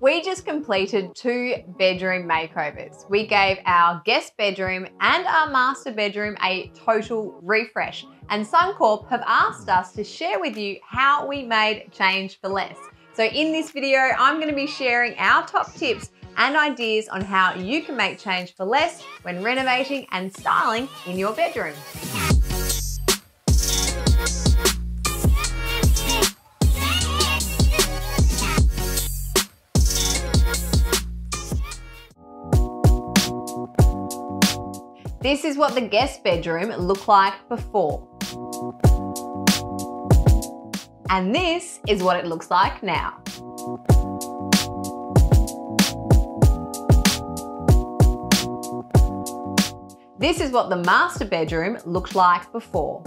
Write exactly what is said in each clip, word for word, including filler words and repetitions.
We just completed two bedroom makeovers. We gave our guest bedroom and our master bedroom a total refresh, and Suncorp have asked us to share with you how we made change for less. So in this video, I'm gonna be sharing our top tips and ideas on how you can make change for less when renovating and styling in your bedroom. This is what the guest bedroom looked like before. And this is what it looks like now. This is what the master bedroom looked like before.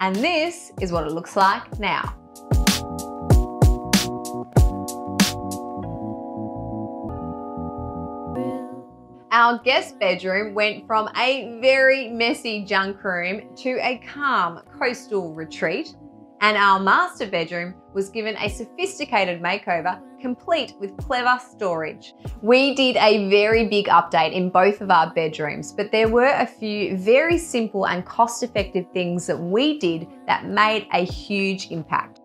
And this is what it looks like now. Our guest bedroom went from a very messy junk room to a calm coastal retreat, and our master bedroom was given a sophisticated makeover complete with clever storage. We did a very big update in both of our bedrooms, but there were a few very simple and cost-effective things that we did that made a huge impact.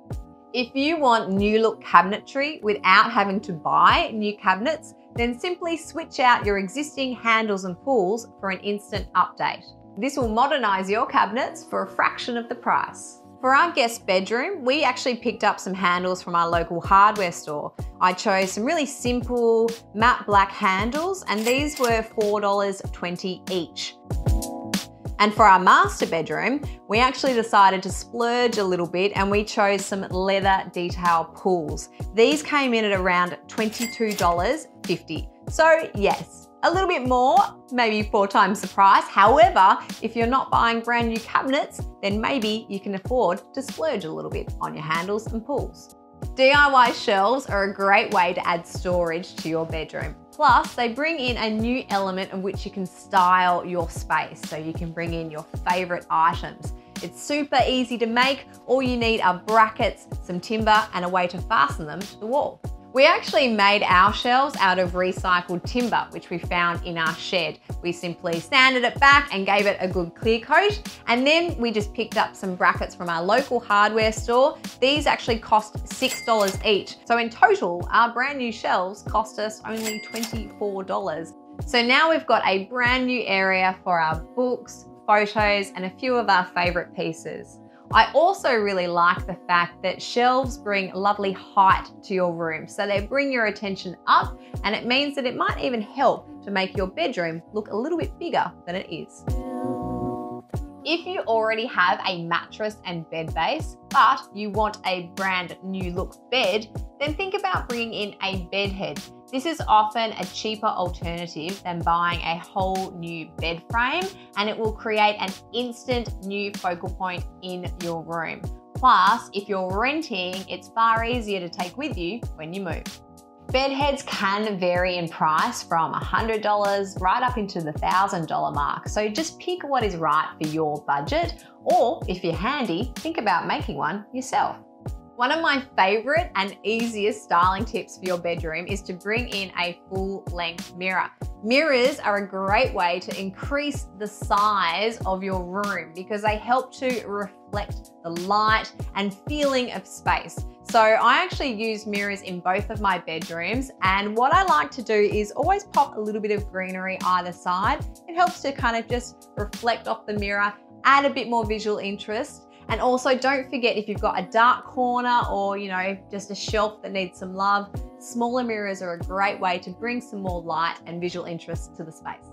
If you want new look cabinetry without having to buy new cabinets, then simply switch out your existing handles and pulls for an instant update. This will modernize your cabinets for a fraction of the price. For our guest bedroom, we actually picked up some handles from our local hardware store. I chose some really simple matte black handles, and these were four dollars twenty each. And for our master bedroom, we actually decided to splurge a little bit, and we chose some leather detail pulls. These came in at around twenty-two dollars fifty. So yes, a little bit more, maybe four times the price. However, if you're not buying brand new cabinets, then maybe you can afford to splurge a little bit on your handles and pulls. D I Y shelves are a great way to add storage to your bedroom. Plus, they bring in a new element in which you can style your space, so you can bring in your favorite items. It's super easy to make. All you need are brackets, some timber, and a way to fasten them to the wall. We actually made our shelves out of recycled timber, which we found in our shed. We simply sanded it back and gave it a good clear coat, and then we just picked up some brackets from our local hardware store. These actually cost six dollars each. So in total, our brand new shelves cost us only twenty-four dollars. So now we've got a brand new area for our books, photos, and a few of our favorite pieces. I also really like the fact that shelves bring lovely height to your room. So they bring your attention up, and it means that it might even help to make your bedroom look a little bit bigger than it is. If you already have a mattress and bed base, but you want a brand new look bed, then think about bringing in a bed head. This is often a cheaper alternative than buying a whole new bed frame, and it will create an instant new focal point in your room. Plus, if you're renting, it's far easier to take with you when you move. Bed heads can vary in price from one hundred dollars right up into the one thousand dollar mark, so just pick what is right for your budget, or if you're handy, think about making one yourself. One of my favorite and easiest styling tips for your bedroom is to bring in a full-length mirror. Mirrors are a great way to increase the size of your room because they help to reflect the light and feeling of space. So I actually use mirrors in both of my bedrooms, and what I like to do is always pop a little bit of greenery either side. It helps to kind of just reflect off the mirror, add a bit more visual interest. And also don't forget, if you've got a dark corner or, you know, just a shelf that needs some love, smaller mirrors are a great way to bring some more light and visual interest to the space.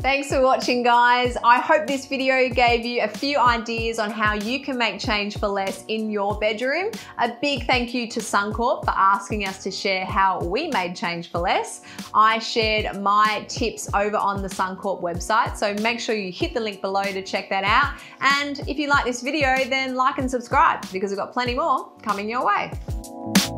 Thanks for watching, guys. I hope this video gave you a few ideas on how you can make change for less in your bedroom. A big thank you to Suncorp for asking us to share how we made change for less. I shared my tips over on the Suncorp website, so make sure you hit the link below to check that out. And if you like this video, then like and subscribe because we've got plenty more coming your way.